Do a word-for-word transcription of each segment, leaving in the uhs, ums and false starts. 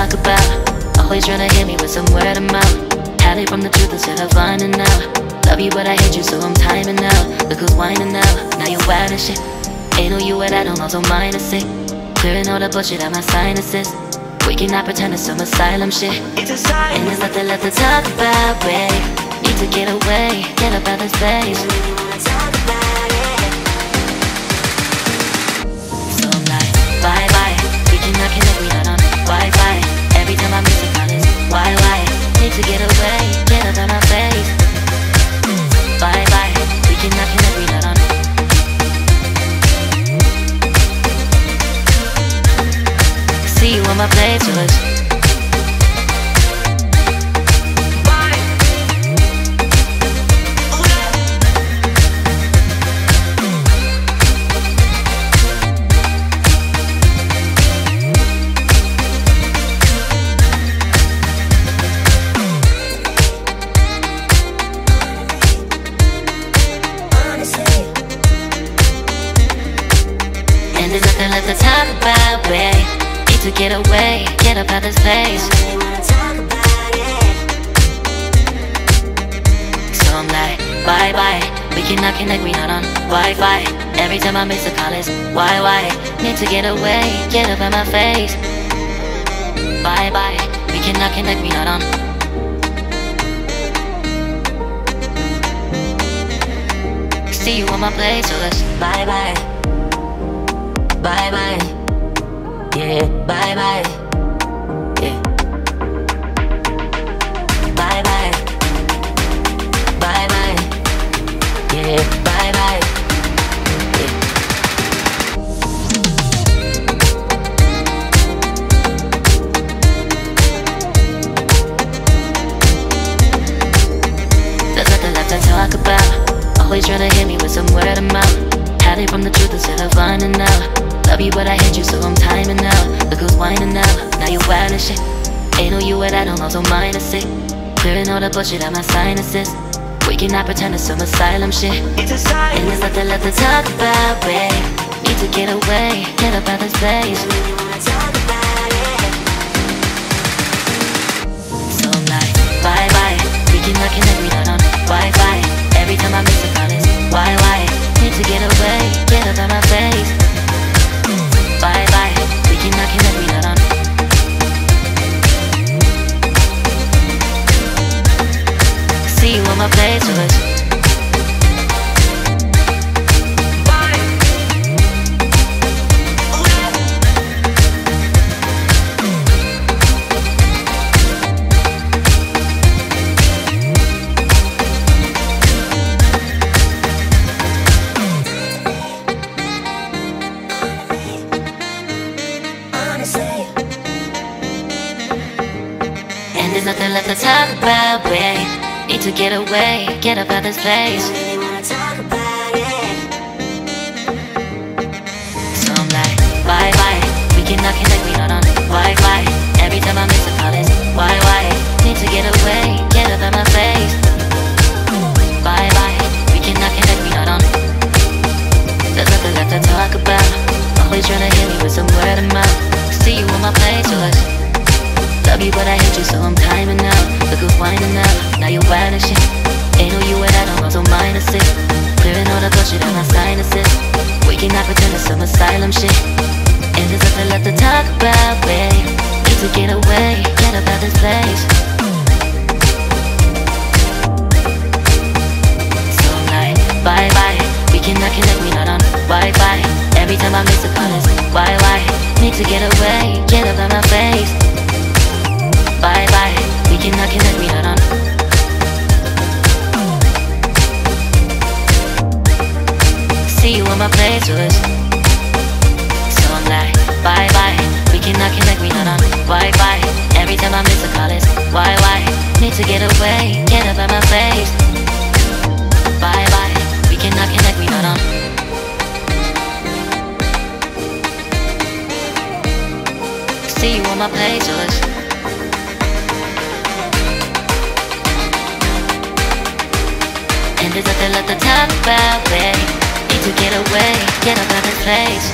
talk about. Always trying to hit me with some word of mouth. Had it from the truth instead of finding out. Love you but I hate you so I'm timing out. Look who's whining now, now you're wild as shit. Ain't no you and I don't know so mine is sick. Clearing all the bullshit out my sinuses. We cannot pretend it's some asylum shit. It's asylum. And there's nothing left to talk about, babe. Need to get away, get up out this place. So I'm like, bye bye. We cannot connect, we not on Wi-Fi. Every time I miss it, I miss why why. Need to get away, get up out my face. Bye bye. We cannot connect, we not on. See you on my playlist. And there's nothing left to talk about, babe. Need to get away, get up out this place. I don't really wanna talk about it. So I'm like, bye bye. We cannot connect, we not on Wi-Fi. Every time I miss a call it's why why. Need to get away, get up out my face. Bye bye. We cannot connect, we not on. See you on my playlist. Bye bye. Bye bye, yeah, bye bye, yeah. Bye bye, bye bye, yeah, bye bye, yeah. There's nothing left to talk about. Always trying to hit me with some word of mouth. Had it from the truth instead of finding out. Love you but I hate you so I'm timing out. Look who's whining now, now you're wild as shit. Ain't no you and I don't know so mine is sick. Clearing all the bullshit out my sinuses. We cannot pretend it's some asylum shit. It's asylum. And there's nothing left to talk about, babe. Need to get away, get up out this place. I really wanna talk about it. So I'm like, bye bye. We cannot connect, we not on Wi-Fi. Every time I miss a call it's why why. Need to get away, get up out my face. Bye bye, we cannot connect, we not on. See you on my playlist. Bye. There's nothing left to talk about, babe. Need to get away, get up out this place. I really wanna talk about it. So I'm like, bye bye. We cannot connect, we not on Wi-Fi. Every time I miss a call it's why why. Need to get away, get up out my face. Bye bye. We cannot connect, we not on. There's nothing left to talk about. Always tryna hit me with some word of mouth. See you on my playlist. Love you but I hate you so I'm timing out. Look who's whining now, now you're wild as shit. Ain't no you and I don't know so mine is sick. Clearing all the bullshit out my sinuses. We cannot pretend it's some asylum shit. And there's nothing left to talk about, babe. Need to get away, get up out this place. So I'm like, bye bye. We cannot connect, we not on Wi-Fi. Every time I miss a call it's why why. Need to get away, get up out my face. Bye bye, we cannot connect, we not on. See you on my playlist. So I'm like, bye bye, we cannot connect, we not on Wi-Fi. Every time I miss a call it's why why. Need to get away, get up out my face. Bye bye, we cannot connect, we not on. See you on my playlist. There's nothing left to talk about, babe. Need to get away, get up out of this place.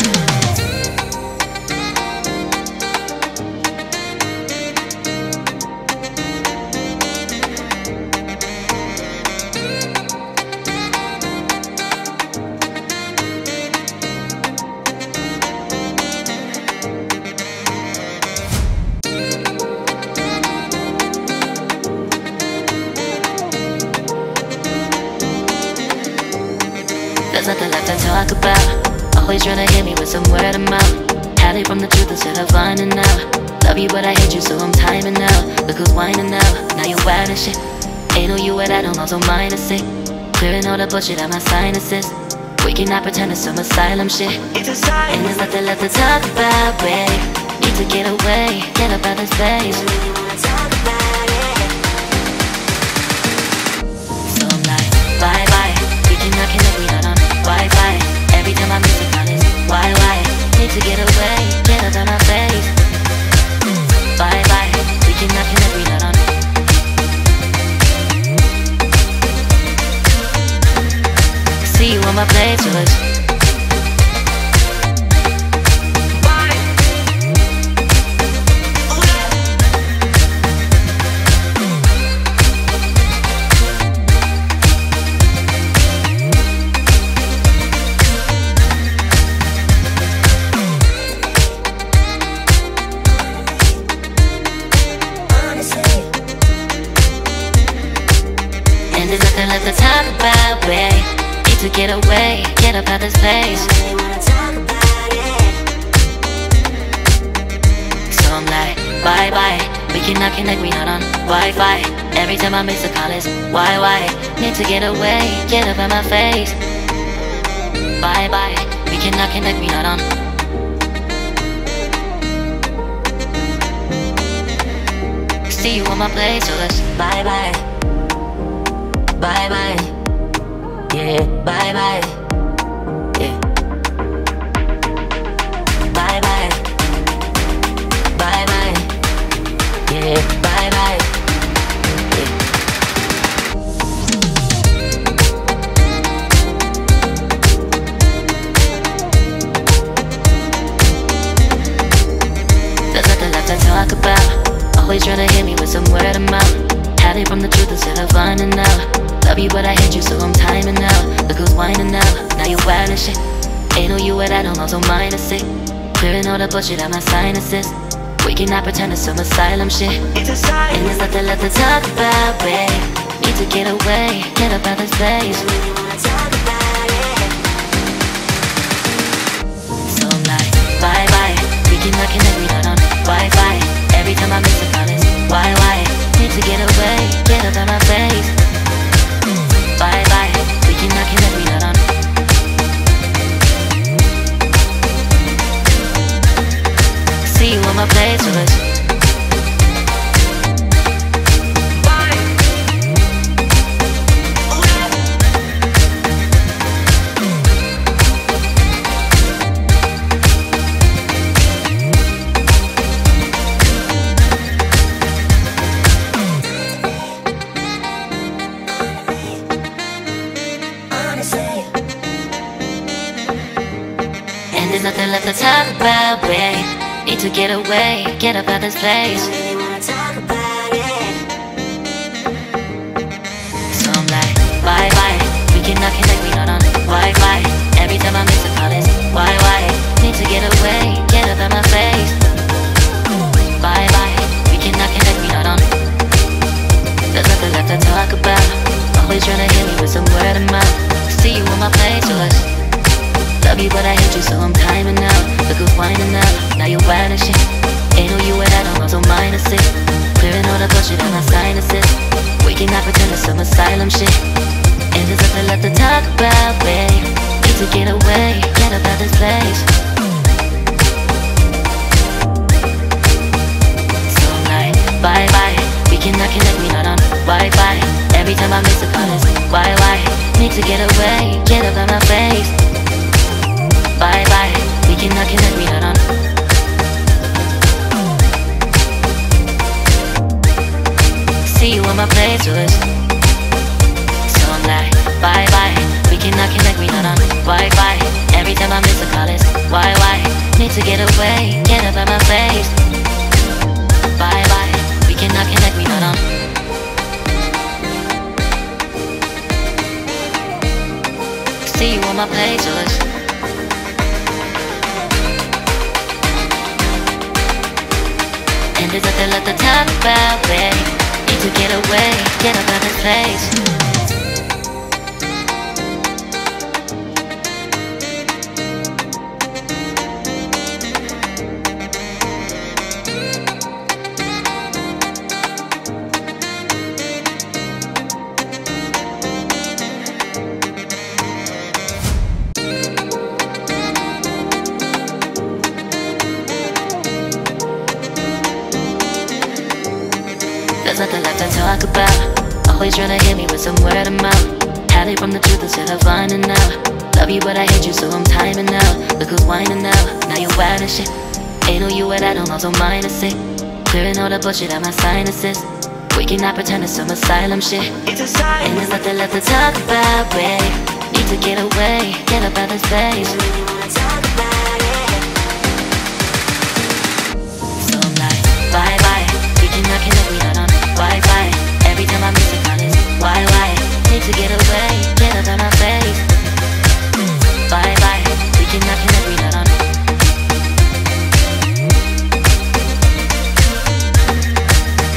there's nothing left to talk about. Always trying to hit me with some word of mouth. Tally from the truth instead of finding out. Love you but I hate you so I'm timing out. Look who's whining now, now you're wild as shit. Ain't no you at all, I'm also minus it. Clearing all the bullshit out my sinuses. We cannot pretend it's some asylum shit. It's asylum. And there's nothing left to talk about, babe. Need to get away, get up out of this place. Really wanna talk about it. So I'm like, bye bye. We cannot connect, we not on Wi-Fi. Every time I miss it, I miss it. Why why? Need to get away, get up out of my face. Bye bye. We cannot connect, we not on. See you on my playlist. Bye. And there's nothing left to talk about, babe. To get away, get up out this place. I really wanna talk about it. So I'm like, bye bye. We cannot connect, we not on Wi-Fi. Every time I miss a call, it's why why? Need to get away, get up out my face. Bye bye. We cannot connect, we not on. See you on my place, so let's bye bye. Bye bye. Yeah, bye bye. Yeah. Bye bye. Bye bye. Yeah, bye bye. Yeah. There's nothing left to talk about. Always trying to hit me with some word of mouth. Had it from the truth instead of finding out. Love you but I hate you so I'm timing out. Look who's whining now, now you're wild as shit. Ain't no you at all, I'm also minus it. Clearing all the bullshit out my sinuses. We cannot pretend it's some asylum shit. It's asylum. And there's nothing left to talk about, babe. Need to get away, get up out this place. I really wanna talk about it. So I'm like, bye bye. We cannot connect, we not on Wi-Fi. Every time I miss a call it's why why? Need to get away, get up out my face. Bye bye, we cannot connect, we not on. See you on my playlist. Bye. There's nothing left to talk about, babe. Need to get away, get up out this place. I really wanna talk about it. So I'm like, bye bye. We cannot connect, we not on Wi-Fi. Every time I miss a call it's why why? Need to get away, get up out my face. Bye bye. We cannot connect, we not on. There's nothing left to talk about. Always tryna hit me with some word of mouth. See you on my page, so love you but I hate you so I'm timing out. Look who's whining now, now you're wild as shit. Ain't no you and I don't know, so minus it. Clearing all the bullshit out my sinuses. We cannot pretend it's some asylum shit. And there's nothing left to talk about, babe. Need to get away, get up out this place. So I'm like, bye bye. We cannot connect, we not on Wi-Fi. Every time I miss a call it's why why? Need to get away, get up out my face. Bye bye, we cannot connect, we not on. See you on my playlist. So I'm like, bye bye, we cannot connect, we not on Wi-Fi. Every time I miss a call it's why why? Need to get away, get up out my face. Bye bye, we cannot connect, we not on. See you on my playlist. And there's nothing left to talk about, babe. Need to get away, get out of this place. always tryna hit me with some word of mouth. Had it from the truth instead of finding out. Love you but I hate you so I'm timing out. Look who's whining now, now you're wild as shit. Ain't no you at all, I'm also minus it. Clearing all the bullshit out my sinuses. We cannot pretend it's some asylum shit. It's a sign. And there's nothing left to talk about, babe. Need to get away, get up out of this place. So I'm like, bye bye. We cannot connect, we not on Wi-Fi. Every time I miss it, honest, why why? Need to get away, get up out of my face. Bye bye. We cannot connect, we not on.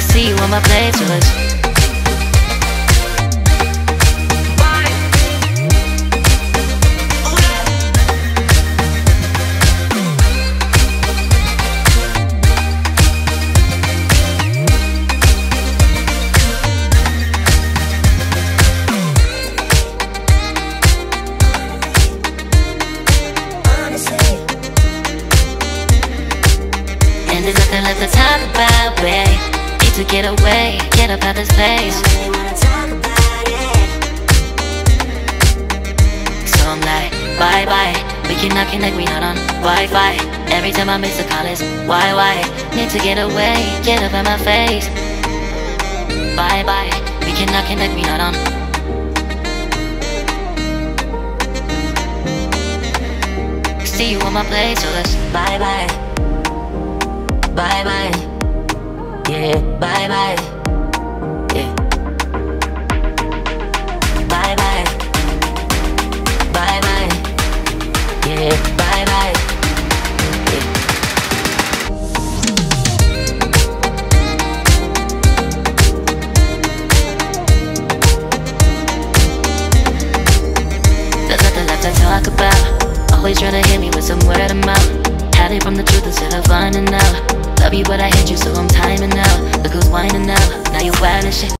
See you on my playlist. Bye. Honestly. And there's nothing left to talk about, babe. To get away, get up out of this place. I wanna talk about it. So I'm like, bye bye. We cannot connect, we not on Wi-Fi. Every time I miss a call it's why why? Need to get away, get up out my face. Bye bye. We cannot connect, we not on. See you on my place, so let's bye bye. Bye bye. Yeah, bye bye. Yeah. Bye bye. Bye bye. Yeah, bye bye. Yeah. There's nothing left to talk about. Always tryna hit me with some word of mouth. Had it from the truth instead of finding out. Love you but I hate you so I'm timing out. Look who's whining now, now you're wild as shit.